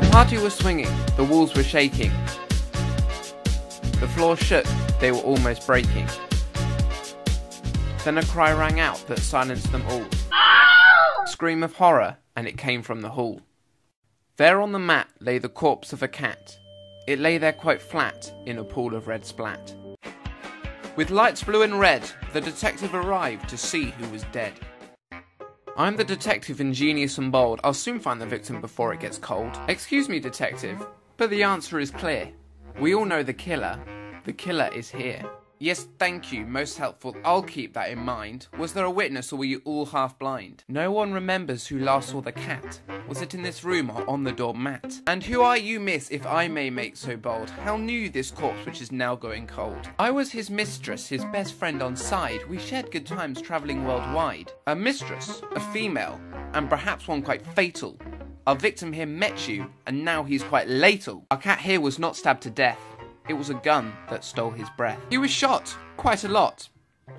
The party was swinging, the walls were shaking. The floor shook, they were almost breaking. Then a cry rang out that silenced them all. A scream of horror, and it came from the hall. There on the mat lay the corpse of a cat. It lay there quite flat, in a pool of red splat. With lights blue and red, the detective arrived to see who was dead. I'm the detective, ingenious and bold. I'll soon find the victim before it gets cold. Excuse me, detective, but the answer is clear. We all know the killer. The killer is here. Yes, thank you, most helpful. I'll keep that in mind. Was there a witness, or were you all half blind? No one remembers who last saw the cat. Was it in this room or on the doormat? And who are you, miss, if I may make so bold? How knew this corpse which is now going cold? I was his mistress, his best friend on side. We shared good times travelling worldwide. A mistress, a female, and perhaps one quite fatal. Our victim here met you, and now he's quite lethal. Our cat here was not stabbed to death. It was a gun that stole his breath. He was shot, quite a lot,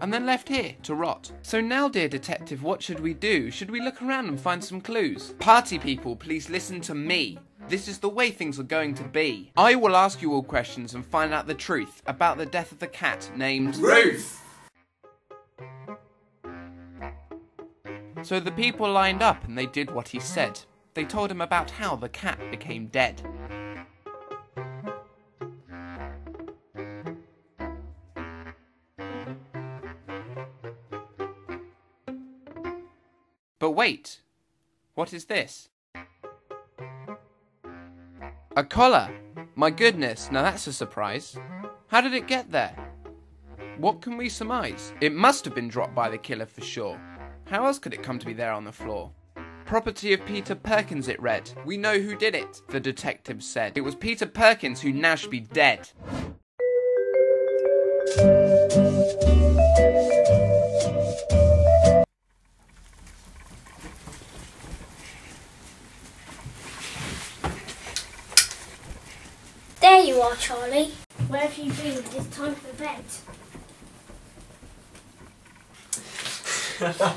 and then left here to rot. So now, dear detective, what should we do? Should we look around and find some clues? Party people, please listen to me. This is the way things are going to be. I will ask you all questions and find out the truth about the death of the cat named Ruth. So the people lined up and they did what he said. They told him about how the cat became dead. But wait, what is this? A collar! My goodness, now that's a surprise. How did it get there? What can we surmise? It must have been dropped by the killer for sure. How else could it come to be there on the floor? Property of Peter Perkins, it read. We know who did it, the detective said. It was Peter Perkins, who now should be dead. There you are, Charlie. Where have you been this time for bed? Hello.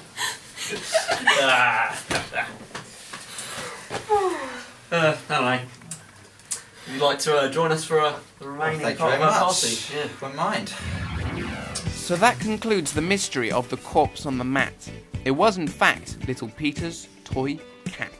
Would you like to join us for the remaining part of our party? Yeah, wouldn't mind. So that concludes the mystery of the corpse on the mat. It was, in fact, little Peter's toy cat.